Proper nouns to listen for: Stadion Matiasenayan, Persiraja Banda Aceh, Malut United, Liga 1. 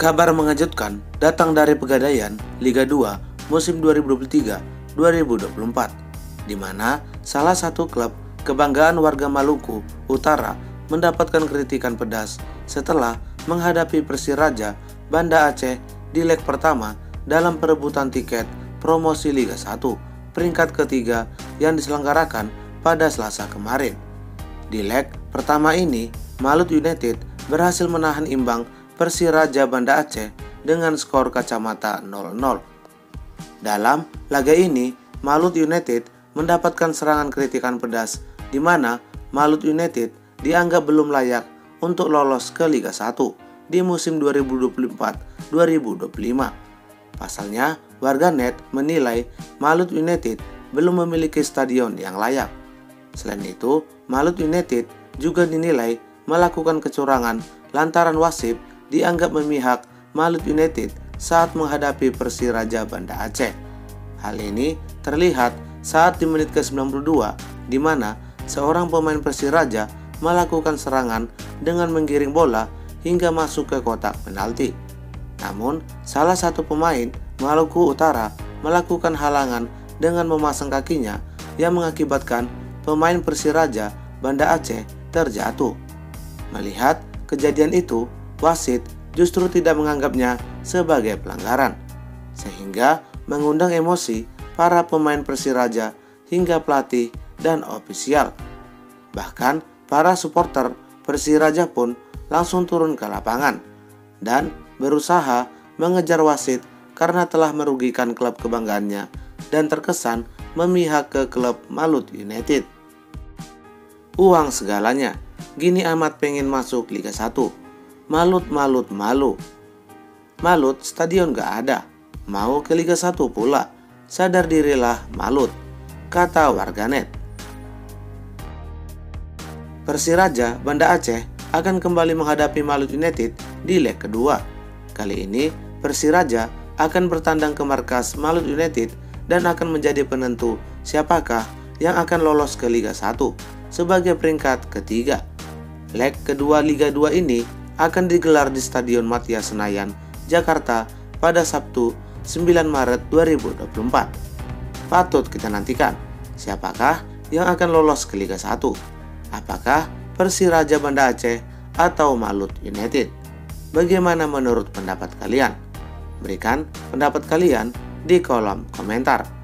Kabar mengejutkan datang dari Pegadaian Liga 2 musim 2023-2024, di mana salah satu klub kebanggaan warga Maluku Utara mendapatkan kritikan pedas setelah menghadapi Persiraja Banda Aceh di leg pertama dalam perebutan tiket promosi Liga 1 peringkat ketiga yang diselenggarakan pada Selasa kemarin. Di leg pertama ini, Malut United berhasil menahan imbang Persiraja Banda Aceh dengan skor kacamata 0-0. Dalam laga ini, Malut United mendapatkan serangan kritikan pedas, di mana Malut United dianggap belum layak untuk lolos ke Liga 1 di musim 2024-2025. Pasalnya, warganet menilai Malut United belum memiliki stadion yang layak. Selain itu, Malut United juga dinilai melakukan kecurangan lantaran wasit dianggap memihak Malut United saat menghadapi Persiraja Banda Aceh. Hal ini terlihat saat di menit ke-92, di mana seorang pemain Persiraja melakukan serangan dengan menggiring bola hingga masuk ke kotak penalti. Namun, salah satu pemain Maluku Utara melakukan halangan dengan memasang kakinya yang mengakibatkan pemain Persiraja Banda Aceh terjatuh. Melihat kejadian itu, wasit justru tidak menganggapnya sebagai pelanggaran, sehingga mengundang emosi para pemain Persiraja hingga pelatih dan ofisial. Bahkan, para supporter Persiraja pun langsung turun ke lapangan dan berusaha mengejar wasit karena telah merugikan klub kebanggaannya dan terkesan memihak ke klub Malut United. Uang segalanya, gini amat pengen masuk Liga 1. Malut. Malut stadion gak ada, mau ke Liga 1 pula. Sadar dirilah Malut, kata warganet. Persiraja Banda Aceh akan kembali menghadapi Malut United di leg kedua. Kali ini, Persiraja akan bertandang ke markas Malut United dan akan menjadi penentu siapakah yang akan lolos ke Liga 1 sebagai peringkat ketiga. Leg kedua Liga 2 ini akan digelar di Stadion Matiasenayan, Jakarta pada Sabtu 9 Maret 2024. Patut kita nantikan siapakah yang akan lolos ke Liga 1. Apakah Persiraja Banda Aceh atau Malut United? Bagaimana menurut pendapat kalian? Berikan pendapat kalian di kolom komentar.